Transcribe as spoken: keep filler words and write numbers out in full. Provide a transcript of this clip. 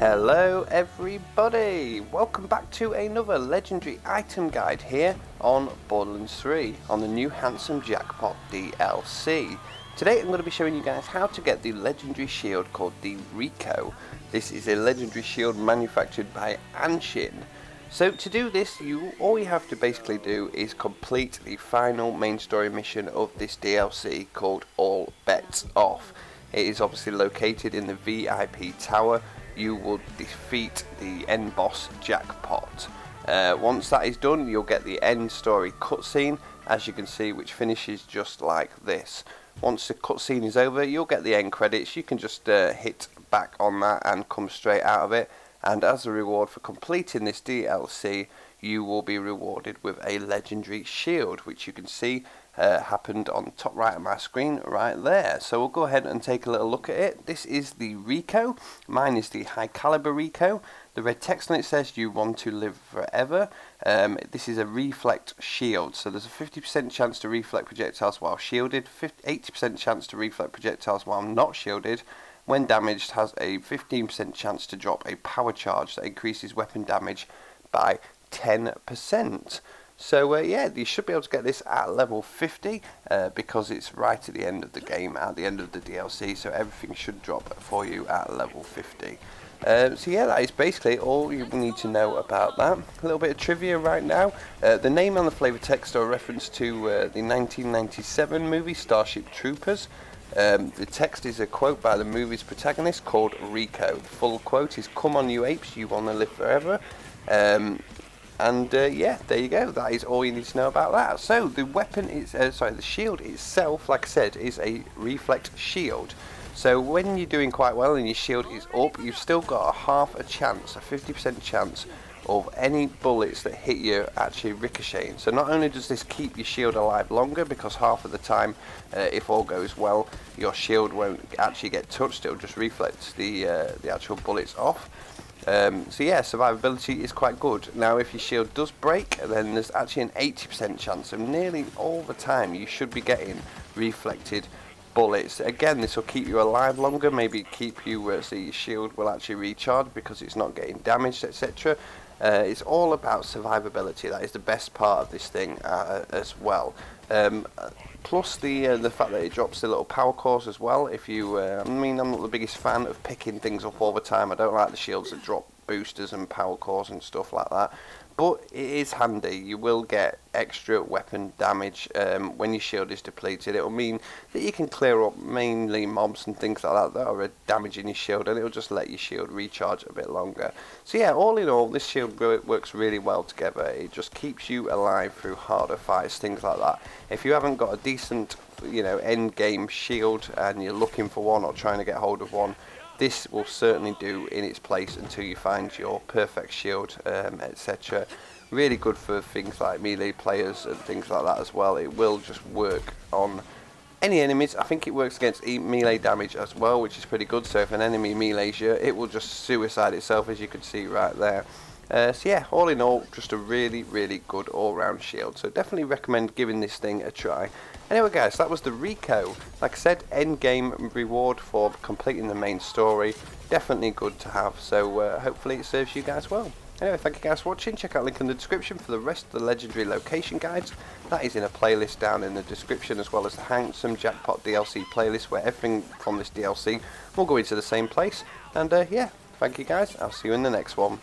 Hello everybody, welcome back to another legendary item guide here on Borderlands three on the new Handsome Jackpot D L C. Today I'm going to be showing you guys how to get the legendary shield called the Rico. This is a legendary shield manufactured by Anshin. So to do this, you all you have to basically do is complete the final main story mission of this D L C called All Bets Off. It is obviously located in the V I P tower. You will defeat the end boss Jackpot. Uh, once that is done, you'll get the end story cutscene, as you can see, which finishes just like this. Once the cutscene is over, you'll get the end credits. You can just uh, hit back on that and come straight out of it. And as a reward for completing this D L C, you will be rewarded with a legendary shield, which you can see uh, happened on the top right of my screen right there. So we'll go ahead and take a little look at it. This is the Rico. Mine is the high caliber Rico. The red text on it says you want to live forever. Um, this is a reflect shield, so there's a fifty percent chance to reflect projectiles while shielded, eighty percent chance to reflect projectiles while not shielded. When damaged, has a fifteen percent chance to drop a power charge that increases weapon damage by ten percent. So uh, yeah, you should be able to get this at level fifty uh, because it's right at the end of the game, at the end of the D L C, so everything should drop for you at level fifty. Uh, so yeah, that is basically all you need to know about that. A little bit of trivia right now. Uh, the name and the flavour text are a reference to uh, the nineteen ninety-seven movie Starship Troopers. Um, the text is a quote by the movie's protagonist called Rico. The full quote is, "Come on you apes, you wanna live forever." Um, And uh, yeah, there you go. That is all you need to know about that. So the weapon is, uh, sorry, the shield itself, like I said, is a reflect shield. So when you're doing quite well and your shield is up, you've still got a half a chance, a fifty percent chance of any bullets that hit you actually ricocheting. So not only does this keep your shield alive longer, because half of the time, uh, if all goes well, your shield won't actually get touched. It'll just reflect the uh, the actual bullets off. Um, so yeah, survivability is quite good. Now if your shield does break, then there's actually an eighty percent chance of nearly all the time you should be getting reflected bullets. Again, this will keep you alive longer, maybe keep you uh, so your shield will actually recharge because it's not getting damaged, et cetera. Uh, it's all about survivability. That is the best part of this thing uh, as well. Um, plus the uh, the fact that it drops the little power cores as well. If you, uh, I mean, I'm not the biggest fan of picking things up all the time. I don't like the shields that drop boosters and power cores and stuff like that. But it is handy. You will get extra weapon damage um, when your shield is depleted. It will mean that you can clear up mainly mobs and things like that that are damaging your shield, and it will just let your shield recharge a bit longer. So yeah, all in all, this shield works really well together. It just keeps you alive through harder fights, things like that. If you haven't got a decent, you know, end game shield and you're looking for one or trying to get hold of one, this will certainly do in its place until you find your perfect shield, um, et cetera. Really good for things like melee players and things like that as well. It will just work on any enemies. I think it works against melee damage as well, which is pretty good. So if an enemy melees you, it will just suicide itself, as you can see right there. Uh, so yeah, all in all, just a really, really good all-round shield. So definitely recommend giving this thing a try. Anyway guys, that was the Rico. Like I said, end game reward for completing the main story. Definitely good to have, so uh, hopefully it serves you guys well. Anyway, thank you guys for watching. Check out the link in the description for the rest of the legendary location guides. That is in a playlist down in the description, as well as the Handsome Jackpot D L C playlist, where everything from this D L C will go into the same place. And uh, yeah, thank you guys. I'll see you in the next one.